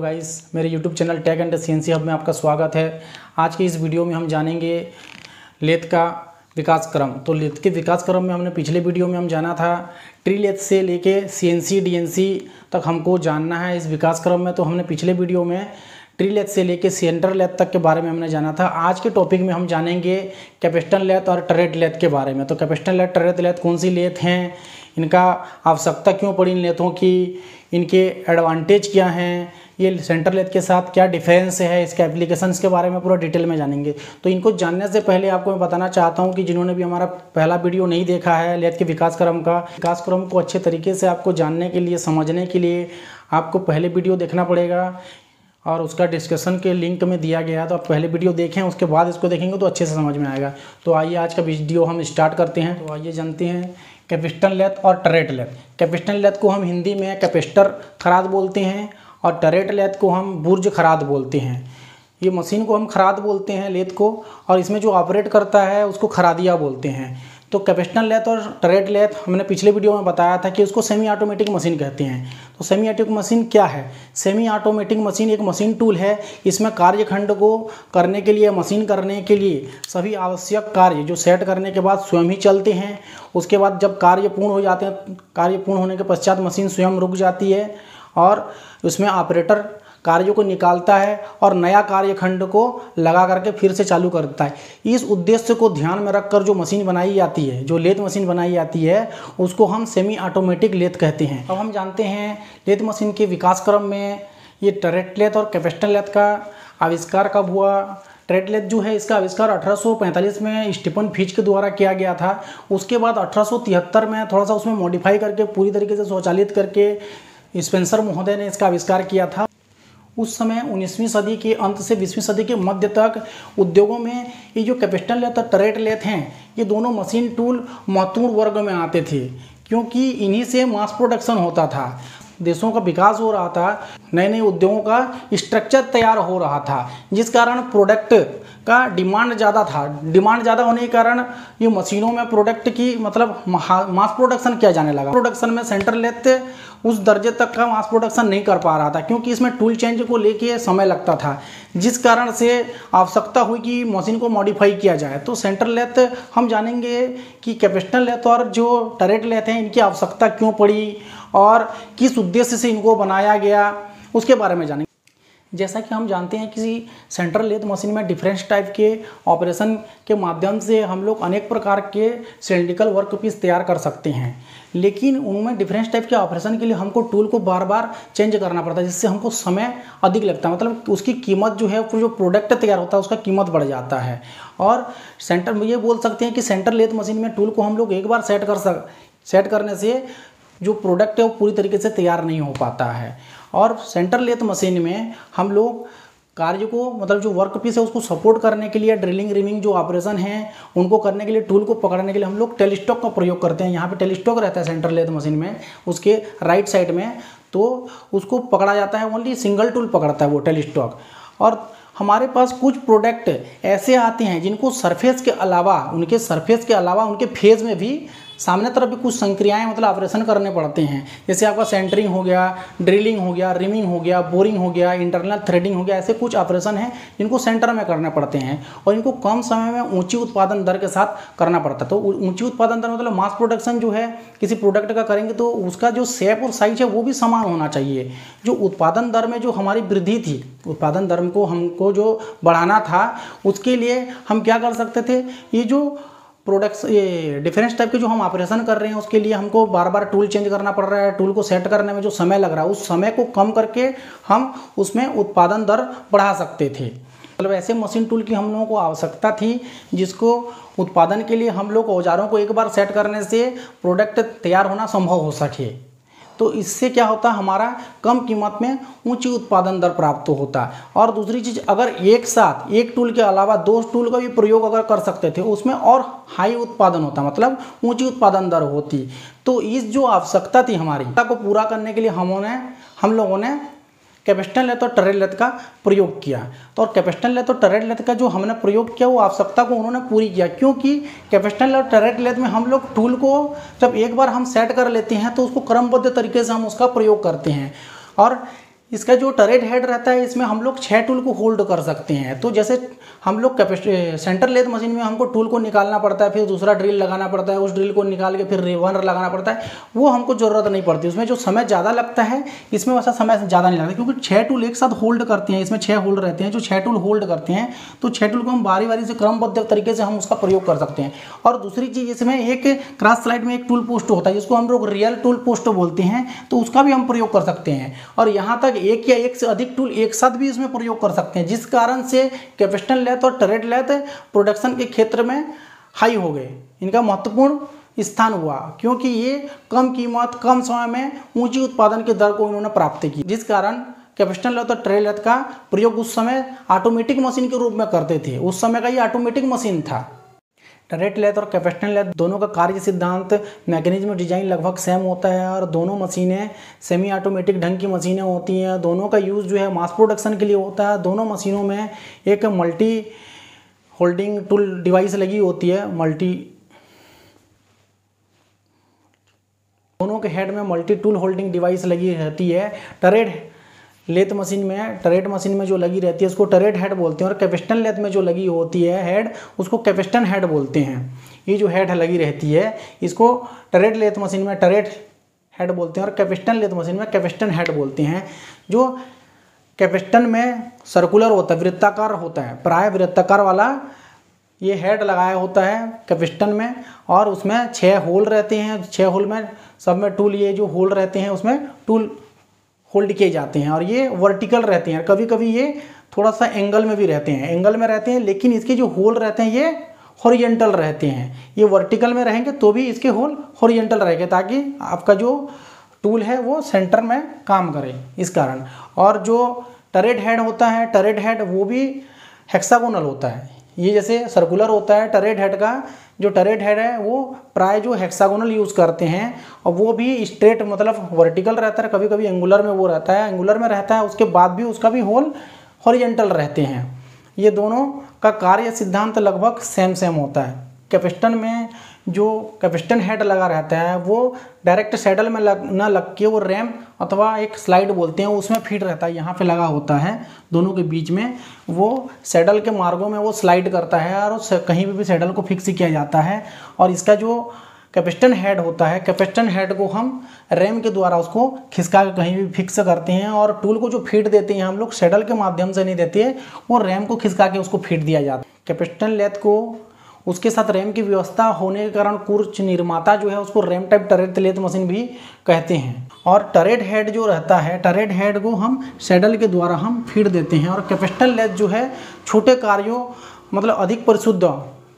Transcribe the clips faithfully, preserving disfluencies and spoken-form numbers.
Guys मेरे YouTube channel tech and CNC hub में आपका स्वागत है। आज की इस वीडियो में हम जानेंगे लेथ का विकास क्रम। तो लेथ के विकास क्रम में हमने पिछले वीडियो में हम जाना था ट्री लेथ से लेके सीएनसी डीएनसी तक हमको जानना है। इस विकास क्रम में तो हमने पिछले वीडियो में ट्री लेथ से लेके सेंटर लेथ तक के बारे में हमने जाना था। आज के टॉपिक में हम जानेंगे कैपेसिटन लेथ और टरेट लेथ के बारे में। तो कैपेसिटन लेथ टरेट लेथ कौन सी लेथ हैं, इनका आवश्यकता क्यों पड़ी, इन लेथों की इनके एडवांटेज क्या हैं, ये सेंटर लेथ के साथ क्या डिफरेंस है, इसके एप्लीकेशंस के बारे में पूरा डिटेल में जानेंगे। तो इनको जानने से पहले आपको मैं बताना चाहता हूं कि जिन्होंने भी हमारा पहला वीडियो नहीं देखा है लेथ के विकास क्रम का, विकास क्रम को अच्छे तरीके से आपको जानने के लिए समझने के लिए आपको पहले वीडियो देखना पड़ेगा और उसका डिस्कशन के लिंक में दिया गया है। तो आप पहले वीडियो देखें, उसके बाद इसको देखेंगे तो अच्छे से समझ में आएगा। तो आइए आज का वीडियो हम स्टार्ट करते हैं। तो आइए जानते हैं कैपेसिटन लेथ और टरेट लेथ। कैपेसिटन लेथ को हम हिंदी में कैपेसिटर खराद बोलते हैं और टरेट लेथ को हम बुर्ज खराद बोलते हैं। ये मशीन को हम खराद बोलते हैं लेथ को, और इसमें जो ऑपरेट करता है उसको खरादिया बोलते हैं। तो कैपेसिटन लेथ और टरेट लेथ हमने पिछले वीडियो में बताया था कि उसको सेमी ऑटोमेटिक मशीन कहते हैं। तो सेमी ऑटोमेटिक मशीन क्या है? सेमी ऑटोमेटिक मशीन एक मशीन टूल है। इसमें कार्यखंड को करने के लिए, मशीन करने के लिए सभी आवश्यक कार्य जो सेट करने के बाद स्वयं ही चलते हैं। उसके बाद जब कार्य पूर्ण हो जाते हैं, कार्य पूर्ण होने के पश्चात मशीन स्वयं रुक जाती है और उसमें ऑपरेटर कार्यों को निकालता है और नया कार्यखंड को लगा करके फिर से चालू करता है। इस उद्देश्य को ध्यान में रखकर जो मशीन बनाई जाती है, जो लेथ मशीन बनाई जाती है, उसको हम सेमी ऑटोमेटिक लेथ कहते हैं। अब हम जानते हैं लेथ मशीन के विकास क्रम में ये टरेट लेथ और कैपेसिटन लेथ का आविष्कार कब हुआ। टरेट लेथ जो है इसका आविष्कार अठारह सौ पैंतालीस में स्टीफन फिच के द्वारा किया गया था। उसके बाद अठारह सौ तिहत्तर में थोड़ा सा उसमें मॉडिफाई करके पूरी तरीके से स्वचालित करके स्पेंसर महोदय ने इसका आविष्कार किया था। उस समय उन्नीसवीं सदी के अंत से बीसवीं सदी के मध्य तक उद्योगों में ये जो कैपेसिटन लेथ और टरेट लेथ हैं, ये दोनों मशीन टूल महत्वपूर्ण वर्ग में आते थे, क्योंकि इन्हीं से मास प्रोडक्शन होता था, देशों का विकास हो रहा था, नए नए उद्योगों का स्ट्रक्चर तैयार हो रहा था, जिस कारण प्रोडक्ट का डिमांड ज़्यादा था। डिमांड ज़्यादा होने के कारण ये मशीनों में प्रोडक्ट की मतलब मास प्रोडक्शन किया जाने लगा। प्रोडक्शन में सेंटर लेथ उस दर्जे तक का मास प्रोडक्शन नहीं कर पा रहा था, क्योंकि इसमें टूल चेंज को लेके समय लगता था, जिस कारण से आवश्यकता हुई कि मशीन को मॉडिफाई किया जाए। तो सेंटर लेथ हम जानेंगे कि कैपेसिटन लेथ और जो टरेट लेथ हैं इनकी आवश्यकता क्यों पड़ी और किस उद्देश्य से इनको बनाया गया, उसके बारे में जानेंगे। जैसा कि हम जानते हैं कि सेंटर लेथ मशीन में डिफरेंस टाइप के ऑपरेशन के माध्यम से हम लोग अनेक प्रकार के सिलिंड्रिकल वर्कपीस तैयार कर सकते हैं, लेकिन उनमें डिफरेंस टाइप के ऑपरेशन के लिए हमको टूल को बार बार चेंज करना पड़ता है, जिससे हमको समय अधिक लगता है। मतलब उसकी कीमत जो है, जो प्रोडक्ट तैयार होता है उसका कीमत बढ़ जाता है। और सेंटर ये बोल सकते हैं कि सेंटर लेथ मशीन में टूल को हम लोग एक बार सेट कर सक सेट करने से जो प्रोडक्ट है वो पूरी तरीके से तैयार नहीं हो पाता है। और सेंटर लेथ मशीन में हम लोग कार्य को मतलब जो वर्क पीस है उसको सपोर्ट करने के लिए, ड्रिलिंग रिमिंग जो ऑपरेशन हैं उनको करने के लिए, टूल को पकड़ने के लिए हम लोग टेलिस्टॉक का प्रयोग करते हैं। यहाँ पे टेलिस्टॉक रहता है सेंटर लेथ मशीन में, उसके राइट साइड में, तो उसको पकड़ा जाता है। ओनली सिंगल टूल पकड़ता है वो टेलिस्टॉक। और हमारे पास कुछ प्रोडक्ट ऐसे आते हैं जिनको सरफेस के अलावा उनके सरफेस के अलावा उनके फेज में भी सामने तरफ भी कुछ संक्रियाएं मतलब ऑपरेशन करने पड़ते हैं। जैसे आपका सेंटरिंग हो गया, ड्रिलिंग हो गया, रिमिंग हो गया, बोरिंग हो गया, इंटरनल थ्रेडिंग हो गया। ऐसे कुछ ऑपरेशन हैं जिनको सेंटर में करने पड़ते हैं और इनको कम समय में ऊंची उत्पादन दर के साथ करना पड़ता है। तो ऊंची उत्पादन दर मतलब मास प्रोडक्शन जो है किसी प्रोडक्ट का करेंगे तो उसका जो शेप और साइज है वो भी समान होना चाहिए। जो उत्पादन दर में जो हमारी वृद्धि थी, उत्पादन दर को हमको जो बढ़ाना था, उसके लिए हम क्या कर सकते थे, ये जो प्रोडक्ट्स ये डिफरेंस टाइप के जो हम ऑपरेशन कर रहे हैं उसके लिए हमको बार बार टूल चेंज करना पड़ रहा है, टूल को सेट करने में जो समय लग रहा है उस समय को कम करके हम उसमें उत्पादन दर बढ़ा सकते थे। मतलब ऐसे मशीन टूल की हम लोगों को आवश्यकता थी, जिसको उत्पादन के लिए हम लोग औजारों को एक बार सेट करने से प्रोडक्ट तैयार होना संभव हो सके। तो इससे क्या होता, हमारा कम कीमत में ऊंची उत्पादन दर प्राप्त होता। और दूसरी चीज़, अगर एक साथ एक टूल के अलावा दो टूल का भी प्रयोग अगर कर सकते थे उसमें और हाई उत्पादन होता, मतलब ऊंची उत्पादन दर होती। तो इस जो आवश्यकता थी हमारी को पूरा करने के लिए हमने हम लोगों ने कैपेसिटन लेथ और टरेट लेथ का प्रयोग किया। तो और कैपेसिटन लेथ और टरेट लेथ का जो हमने प्रयोग किया वो आवश्यकता को उन्होंने पूरी किया, क्योंकि कैपेसिटन लेथ और टरेट लेथ में हम लोग टूल को जब एक बार हम सेट कर लेते हैं तो उसको क्रमबद्ध तरीके से हम उसका प्रयोग करते हैं। और इसका जो टरेट हेड रहता है इसमें हम लोग छः टूल को होल्ड कर सकते हैं। तो जैसे हम लोग कैपेसिटी सेंटर लेथ मशीन में हमको टूल को निकालना पड़ता है, फिर दूसरा ड्रिल लगाना पड़ता है, उस ड्रिल को निकाल के फिर रिवनर लगाना पड़ता है, वो हमको ज़रूरत नहीं पड़ती। उसमें जो समय ज़्यादा लगता है इसमें वैसा समय ज़्यादा नहीं लगता, क्योंकि छः टूल एक साथ होल्ड करते हैं, इसमें छः होल्ड रहते हैं। जो छः टूल होल्ड करते हैं तो छः टूल को हम बारी बारी से क्रमबद्ध तरीके से हम उसका प्रयोग कर सकते हैं। और दूसरी चीज़ इसमें एक क्रॉस स्लाइड में एक टूल पोस्ट होता है जिसको हम लोग रियल टूल पोस्ट बोलते हैं, तो उसका भी हम प्रयोग कर सकते हैं। और यहाँ तक एक या एक से अधिक टूल एक साथ भी इसमें प्रयोग कर सकते हैं, जिस कारण से कैपेसिटन लेथ और टरेट लेथ प्रोडक्शन के क्षेत्र में हाई हो गए, इनका महत्वपूर्ण स्थान हुआ, क्योंकि ये कम कीमत कम समय में ऊंची उत्पादन की दर को इन्होंने प्राप्त की, जिस कारण कैपेसिटन लेथ और टरेट लेथ का प्रयोग उस समय ऑटोमेटिक मशीन के रूप में करते थे। उस समय का ये ऑटोमेटिक मशीन था। टरेट लेथ और कैपेसिटन लेथ दोनों का कार्य सिद्धांत मैकेनिज्म डिजाइन लगभग सेम होता है, और दोनों मशीनें सेमी ऑटोमेटिक ढंग की मशीनें होती हैं। दोनों का यूज़ जो है मास प्रोडक्शन के लिए होता है। दोनों मशीनों में एक मल्टी होल्डिंग टूल डिवाइस लगी होती है, मल्टी दोनों के हेड में मल्टी टूल होल्डिंग डिवाइस लगी रहती है। टरेट लेथ मशीन में टरेट मशीन में जो लगी रहती है उसको टरेट हेड बोलते हैं, और कैपेसिटन लेथ में जो लगी होती है हेड उसको कैपेसिटन हेड बोलते हैं। ये जो हेड लगी रहती है इसको टरेट लेथ मशीन में टरेट हेड बोलते हैं और कैपेसिटन लेथ मशीन में कैपेसिटन हेड बोलते हैं। जो कैपेसिटन में सर्कुलर होता है, वृत्ताकार होता है, प्राय वृत्ताकार वाला ये हेड लगाया होता है कैपेसिटन में, और उसमें छः होल रहते हैं। छः होल में सब में टूल ये जो होल रहते हैं उसमें टूल होल्ड किए जाते हैं, और ये वर्टिकल रहते हैं, कभी कभी ये थोड़ा सा एंगल में भी रहते हैं एंगल में रहते हैं लेकिन इसके जो होल रहते हैं ये हॉरिजेंटल रहते हैं। ये वर्टिकल में रहेंगे तो भी इसके होल हॉरिजेंटल रहेंगे, ताकि आपका जो टूल है वो सेंटर में काम करे, इस कारण। और जो टरेट हेड होता है टरेट हेड वो भी हेक्सागोनल होता है। ये जैसे सर्कुलर होता है, टरेट हेड का जो टरेट हेड है वो प्राय जो हेक्सागोनल यूज़ करते हैं, और वो भी स्ट्रेट मतलब वर्टिकल रहता है, कभी कभी एंगुलर में वो रहता है एंगुलर में रहता है उसके बाद भी उसका भी होल हॉरिजेंटल रहते हैं। ये दोनों का कार्य सिद्धांत लगभग सेम सेम होता है। कैपेसिटन में जो कैपेसिटन हेड लगा रहता है वो डायरेक्ट सैडल में लग न लग के वो रैम अथवा एक स्लाइड बोलते हैं उसमें फिट रहता है, यहाँ पे लगा होता है दोनों के बीच में। वो सैडल के मार्गों में वो स्लाइड करता है और कहीं भी सैडल को फिक्स किया जाता है। और इसका जो कैपेसिटन हेड होता है कैपेसिटन हेड को हम रैम के द्वारा उसको खिसका के कहीं भी फिक्स करते हैं, और टूल को जो फीड देते हैं हम लोग सैडल के माध्यम से नहीं देते हैं, वो रैम को खिसका के उसको फीड दिया जाता है। कैपेसिटन लेथ को उसके साथ रैम की व्यवस्था होने के कारण कुछ निर्माता जो है उसको ram type turret lathe machine भी कहते हैं। और टरेट हेड जो रहता है टरेट हेड को हम सैडल के द्वारा हम फीड देते हैं, और कैपेसिटन लेथ जो है छोटे कार्यों मतलब अधिक परिशुद्ध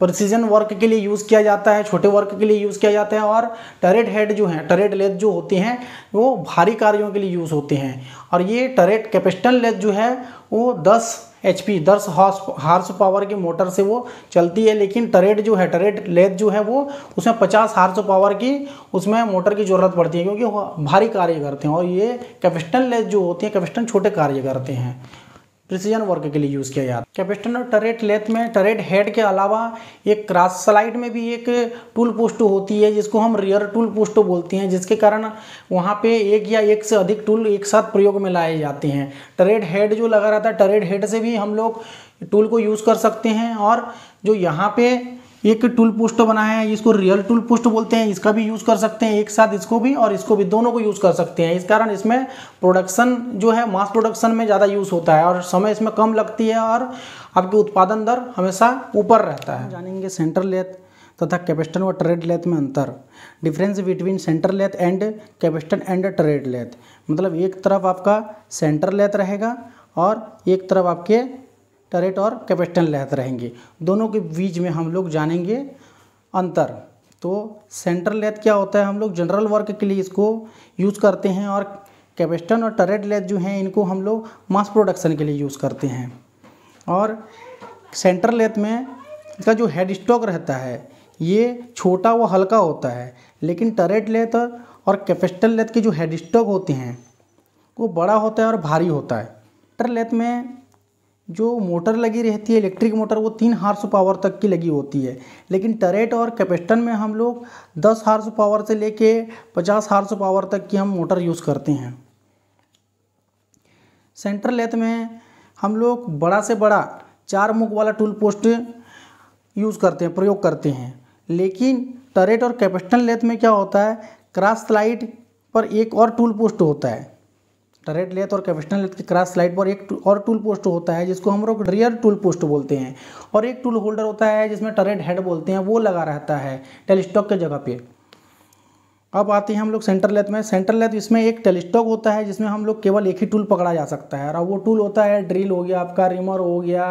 प्रिसीजन वर्क के लिए यूज़ किया जाता है, छोटे वर्क के लिए यूज़ किया जाता है। और टरेट हेड जो है टरेट लेथ जो होते हैं वो भारी कार्यों के लिए यूज़ होते हैं। और ये टरेट कैपेसिटन लेथ जो है वो दस एच पी दस हार्स पावर की मोटर से वो चलती है, लेकिन टरेट जो है टरेट लेथ जो है वो उसमें पचास हार्स पावर की उसमें मोटर की ज़रूरत पड़ती है, क्योंकि वो भारी कार्य करते हैं। और ये कैपेसिटन लेथ जो होती है कैपेसिटन छोटे कार्य करते हैं, प्रिसीजन वर्क के लिए यूज़ किया जाता है। कैपेसिटन और टरेट लेथ में टरेट हेड के अलावा एक क्रॉस स्लाइड में भी एक टूल पोस्ट होती है जिसको हम रियर टूल पोस्ट बोलते हैं, जिसके कारण वहाँ पे एक या एक से अधिक टूल एक साथ प्रयोग में लाए जाते हैं। टरेट हेड जो लगा रहता है टरेट हेड से भी हम लोग टूल को यूज़ कर सकते हैं, और जो यहाँ पे एक टूल पोस्ट बनाया है इसको रियल टूल पोस्ट बोलते हैं, इसका भी यूज़ कर सकते हैं एक साथ, इसको भी और इसको भी, दोनों को यूज़ कर सकते हैं। इस कारण इसमें प्रोडक्शन जो है मास प्रोडक्शन में ज़्यादा यूज़ होता है, और समय इसमें कम लगती है, और आपकी उत्पादन दर हमेशा ऊपर रहता है। जानेंगे सेंटर लेथ तथा कैपेसिटन व टरेट लेथ में अंतर, difference between centre lathe and capstan and turret lathe. मतलब एक तरफ आपका सेंटर लेथ रहेगा और एक तरफ आपके टरेट और कैपेसिटन लेथ रहेंगे, दोनों के बीच में हम लोग जानेंगे अंतर। तो सेंटर लेथ क्या होता है हम लोग जनरल वर्क के लिए इसको यूज़ करते हैं, और कैपेसिटन और टरेट लेथ जो हैं इनको हम लोग मास प्रोडक्शन के लिए यूज़ करते हैं। और सेंटर लेथ में इसका जो हेड स्टॉक रहता है ये छोटा व हल्का होता है, लेकिन टरेट लेथ और कैपेसिटन लेथ के जो हेड स्टॉक होते हैं वो बड़ा होता है और भारी होता है। टरेट लेथ में जो मोटर लगी रहती है इलेक्ट्रिक मोटर वो तीन हार्स पावर तक की लगी होती है, लेकिन टरेट और कैपेसिटन में हम लोग दस हार्स पावर से लेके पचास हार्स पावर तक की हम मोटर यूज़ करते हैं। सेंटर लेथ में हम लोग बड़ा से बड़ा चार मुख वाला टूल पोस्ट यूज़ करते हैं, प्रयोग करते हैं। लेकिन टरेट और कैपेस्टन लेथ में क्या होता है, क्रॉस स्लाइड पर एक और टूल पोस्ट होता है। टरेट लेथ और कैपेस्टन लेथ के क्रॉस स्लाइड पर एक और टूल पोस्ट होता है जिसको हम लोग रियर टूल पोस्ट बोलते हैं, और एक टूल होल्डर होता है जिसमें टरेट हेड बोलते हैं, वो लगा रहता है टेलिस्टॉक के जगह पे। अब आते हैं हम लोग सेंटर लेथ में। सेंटर लेथ इसमें एक टेलिस्टॉक होता है जिसमें हम लोग केवल एक ही टूल पकड़ा जा सकता है, और वो टूल होता है ड्रिल हो गया आपका, रिमर हो गया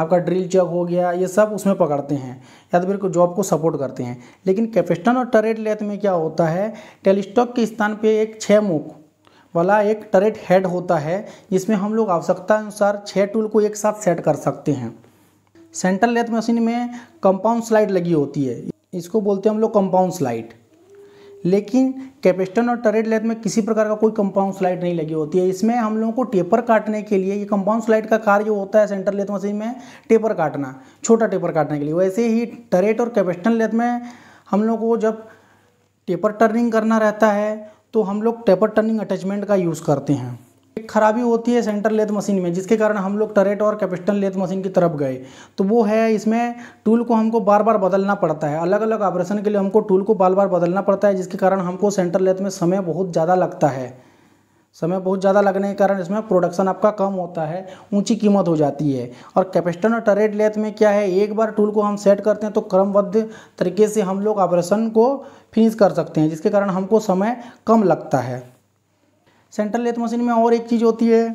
आपका, ड्रिल चग हो गया, ये सब उसमें पकड़ते हैं या तो फिर जॉब को सपोर्ट करते हैं। लेकिन कैपेस्टन और टरेट लेथ में क्या होता है, टेलिस्टॉक के स्थान पर एक छः मुख वाला एक टरेट हेड होता है जिसमें हम लोग आवश्यकता अनुसार छः टूल को एक साथ सेट कर सकते हैं। सेंटर लेथ मशीन में कंपाउंड स्लाइड लगी होती है, इसको बोलते हैं हम लोग कंपाउंड स्लाइड। लेकिन कैपेस्टन और टरेट लेथ में किसी प्रकार का कोई कंपाउंड स्लाइड नहीं लगी होती है। इसमें हम लोगों को टेपर काटने के लिए, ये कंपाउंड स्लाइड का कार्य होता है सेंटर लेथ मशीन में टेपर काटना, छोटा टेपर काटने के लिए। वैसे ही टरेट और कैपेस्टन लेथ में हम लोग को जब टेपर टर्निंग करना रहता है तो हम लोग टेपर टर्निंग अटैचमेंट का यूज़ करते हैं। एक खराबी होती है सेंटर लेथ मशीन में जिसके कारण हम लोग टरेट और कैपेस्टन लेथ मशीन की तरफ गए, तो वो है इसमें टूल को हमको बार बार बदलना पड़ता है। अलग अलग ऑपरेशन के लिए हमको टूल को बार बार बदलना पड़ता है जिसके कारण हमको सेंटर लेथ में समय बहुत ज़्यादा लगता है। समय बहुत ज़्यादा लगने के कारण इसमें प्रोडक्शन आपका कम होता है, ऊंची कीमत हो जाती है। और कैपेस्टन और टरेट लेथ में क्या है, एक बार टूल को हम सेट करते हैं तो क्रमबद्ध तरीके से हम लोग ऑपरेशन को फिनिश कर सकते हैं जिसके कारण हमको समय कम लगता है। सेंटर लेथ मशीन में और एक चीज़ होती है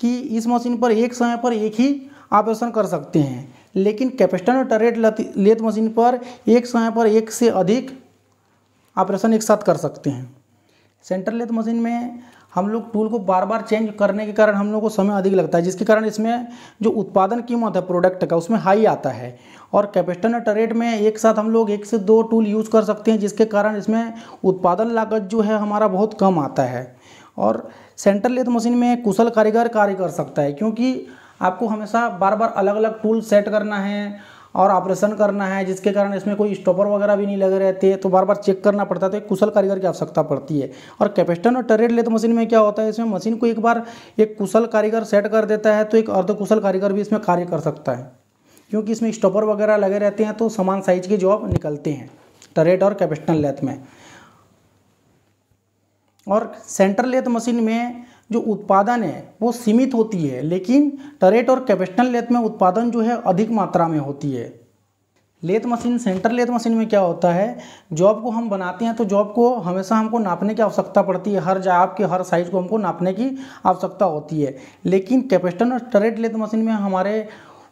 कि इस मशीन पर एक समय पर एक ही ऑपरेशन कर सकते हैं, लेकिन कैपेस्टन और टरेट लेथ मशीन पर एक समय पर एक से अधिक ऑपरेशन एक साथ कर सकते हैं। सेंटर लेथ मशीन में हम लोग टूल को बार बार चेंज करने के कारण हम लोग को समय अधिक लगता है जिसके कारण इसमें जो उत्पादन कीमत है प्रोडक्ट का उसमें हाई आता है। और कैपेस्टन और टरेट में एक साथ हम लोग एक से दो टूल यूज़ कर सकते हैं जिसके कारण इसमें उत्पादन लागत जो है हमारा बहुत कम आता है। और सेंटर लेथ मशीन में कुशल कारीगर कार्य कर सकता है क्योंकि आपको हमेशा बार बार अलग अलग टूल सेट करना है और ऑपरेशन करना है जिसके कारण इसमें कोई स्टॉपर वगैरह भी नहीं लगे रहते, तो बार बार चेक करना पड़ता है, तो एक कुशल कारीगर की आवश्यकता पड़ती है। और कैपेस्टन और टरेट लेथ मशीन में क्या होता है, इसमें मशीन को एक बार एक कुशल कारीगर सेट कर देता है तो एक अर्धकुशल कारीगर भी इसमें कार्य कर सकता है क्योंकि इसमें स्टॉपर वगैरह लगे रहते हैं तो समान साइज के जॉब निकलते हैं टरेट और कैपेस्टन लेथ में। और सेंटर लेथ मशीन में जो उत्पादन है वो सीमित होती है, लेकिन टरेट और कैपेस्टन लेथ में उत्पादन जो है अधिक मात्रा में होती है। Lathe machine centre lathe machine में क्या होता है, जॉब को हम बनाते हैं तो जॉब को हमेशा हमको नापने की आवश्यकता पड़ती है, हर जॉब के हर साइज़ को हमको नापने की आवश्यकता होती है। लेकिन कैपेस्टन और टरेट लेथ मशीन में हमारे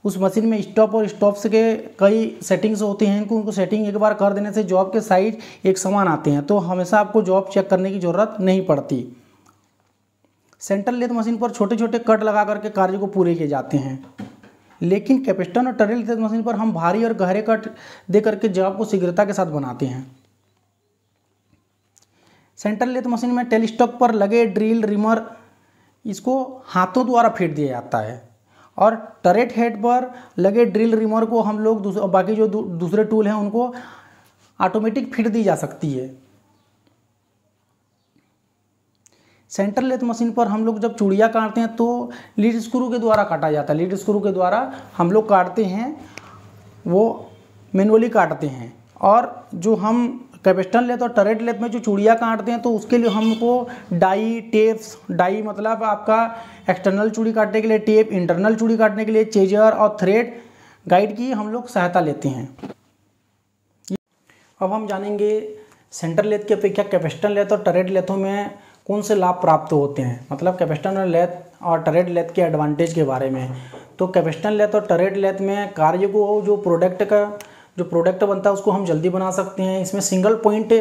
उस मशीन में स्टॉप और स्टॉप्स के कई सेटिंग्स होते हैं, इनको उनको सेटिंग एक बार कर देने से जॉब के साइज एक समान आते हैं तो हमेशा आपको जॉब चेक करने की ज़रूरत नहीं पड़ती। सेंटर लेथ मशीन पर छोटे छोटे कट लगा करके कार्य को पूरे किए जाते हैं, लेकिन कैपेस्टन और टरेट लेथ मशीन पर हम भारी और गहरे कट दे करके जॉब को शीघ्रता के साथ बनाते हैं। सेंटर लेथ मशीन में टेलिस्टॉक पर लगे ड्रिल रिमर इसको हाथों द्वारा फेंट दिया जाता है, और टरेट हेड पर लगे ड्रिल रिमर को हम लोग दूसरे बाकी जो दू, दूसरे टूल हैं उनको ऑटोमेटिक फीड दी जा सकती है। सेंटर लेथ मशीन पर हम लोग जब चूड़िया काटते हैं तो लीड स्क्रू के द्वारा काटा जाता है, लीड स्क्रू के द्वारा हम लोग काटते हैं, वो मैनुअली काटते हैं। और जो हम कैपेस्टन लेथ और टरेट लेथ में जो चूड़िया काटते हैं तो उसके लिए हमको डाई टेप्स, डाई मतलब आपका एक्सटर्नल चूड़ी काटने के लिए टेप, इंटरनल चूड़ी काटने के लिए चेजर और थ्रेड गाइड की हम लोग सहायता लेते हैं। अब हम जानेंगे सेंटर लेथ की अपेक्षा कैपेस्टन लेथ और टरेट लेथों में कौन से लाभ प्राप्त होते हैं, मतलब कैपेस्टन और लेथ और टरेट लेथ के एडवांटेज के बारे में। तो कैपेस्टन लेथ और टरेट लेथ में कार्य को जो प्रोडक्ट का जो प्रोडक्ट बनता है उसको हम जल्दी बना सकते हैं। इसमें सिंगल पॉइंट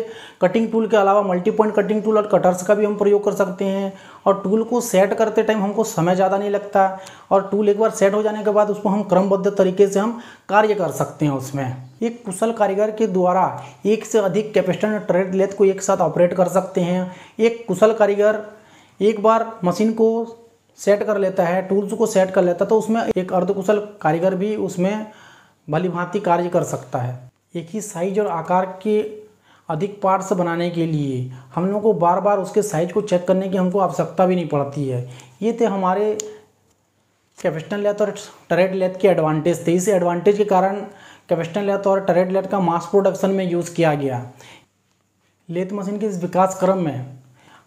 कटिंग टूल के अलावा मल्टी पॉइंट कटिंग टूल और कटर्स का भी हम प्रयोग कर सकते हैं। और टूल को सेट करते टाइम हमको समय ज़्यादा नहीं लगता, और टूल एक बार सेट हो जाने के बाद उसको हम क्रमबद्ध तरीके से हम कार्य कर सकते हैं। उसमें एक कुशल कारीगर के द्वारा एक से अधिक कैपेस्टन और टरेट लेथ को एक साथ ऑपरेट कर सकते हैं। एक कुशल कारीगर एक बार मशीन को सेट कर लेता है, टूल्स को सेट कर लेता है, तो उसमें एक अर्धकुशल कारीगर भी उसमें भली भांति कार्य कर सकता है। एक ही साइज और आकार के अधिक पार्ट्स बनाने के लिए हम लोगों को बार बार उसके साइज को चेक करने की हमको आवश्यकता भी नहीं पड़ती है। ये थे हमारे कैपेसिटर लेथ और टरेट लेथ के एडवांटेज थे। इस एडवांटेज के कारण कैपेसिटर लेथ और टरेट लेथ का मास प्रोडक्शन में यूज़ किया गया। लेथ मशीन के इस विकास क्रम में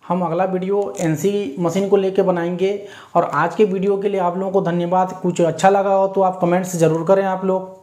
हम अगला वीडियो एनसी मशीन को लेके बनाएंगे। और आज के वीडियो के लिए आप लोगों को धन्यवाद। कुछ अच्छा लगा हो तो आप कमेंट्स ज़रूर करें आप लोग।